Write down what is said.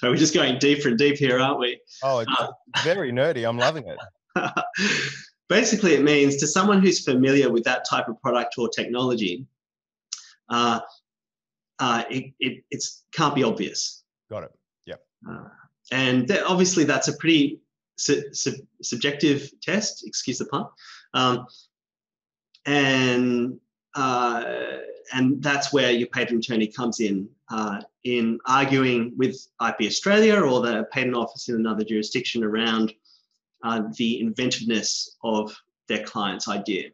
So we're just going deeper and deeper here, aren't we? Oh, it's very nerdy. I'm loving it. Basically, it means to someone who's familiar with that type of product or technology, it can't be obvious. Got it. Yeah. And obviously, that's a pretty subjective test. Excuse the pun. And that's where your patent attorney comes in arguing with IP Australia or the patent office in another jurisdiction around the inventiveness of their client's idea.